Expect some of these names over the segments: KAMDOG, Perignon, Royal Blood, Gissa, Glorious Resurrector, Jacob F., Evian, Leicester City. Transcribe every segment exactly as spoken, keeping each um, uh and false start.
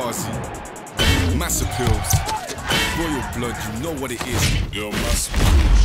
Kamikaze, mass appeals, Royal Blood, you know what it is. Yo, mass appeals.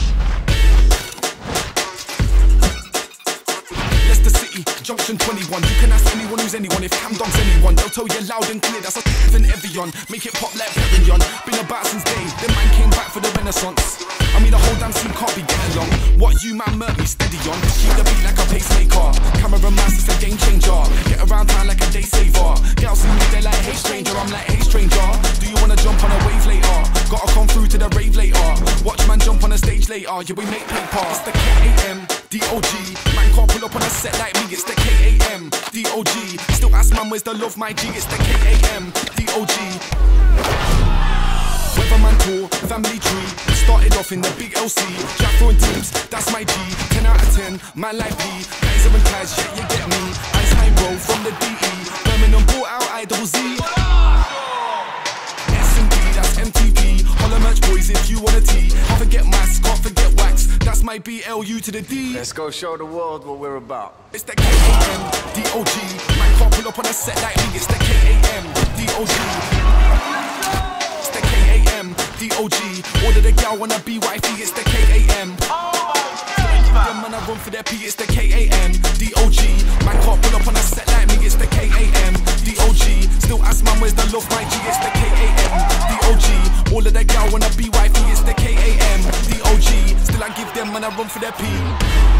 Leicester City, Junction twenty-one. You can ask anyone who's anyone. If Ham dunks anyone, they'll tell you loud and clear. That's a an Evian. Make it pop like Perignon. Been about since day. The man came back for the Renaissance. I mean, the whole damn scene can't be getting along. What you man murk me steady on. Keep the beat like a pacemaker. Cameraman, it's a game changer. Get around town like a day saver. Girls see me, they like, hey stranger. I'm like, hey stranger, do you wanna jump on a wave later? Gotta come through to the rave later. Watch man jump on a stage later. Yeah, we make paper. It's the K A M D O G. Man can't pull up on a set like me. It's the K A M D O G. Still ask man, where's the love, my G? It's the K A M D O G. Weatherman tour, family tree. Started off in the big L C. Jack throwing teams, that's my G. ten out of ten, man like me. Guys are in ties, yeah, you get me. Ice high roll from the D E. Birmingham bought out I double Z. S and D, that's M T P. Holler merch boys if you want a T. Can't forget mass, can't forget wax. That's my B L U to the D. Let's go show the world what we're about. It's the K A M D O G. Man can't pull up on a set like me. It's the K A M D O G. D O G, order the gal wanna be wifey, it's the K A M. Oh, yeah. Them man I run for their P, it's the K A M D O G. Man can't pull up on a set like me, it's the K A M D O G. Still ask man where's the love, my G, it's the K A M D O G. All of the gal wanna be wifey, it's the K A M D O G. Still I give them man I run for their P.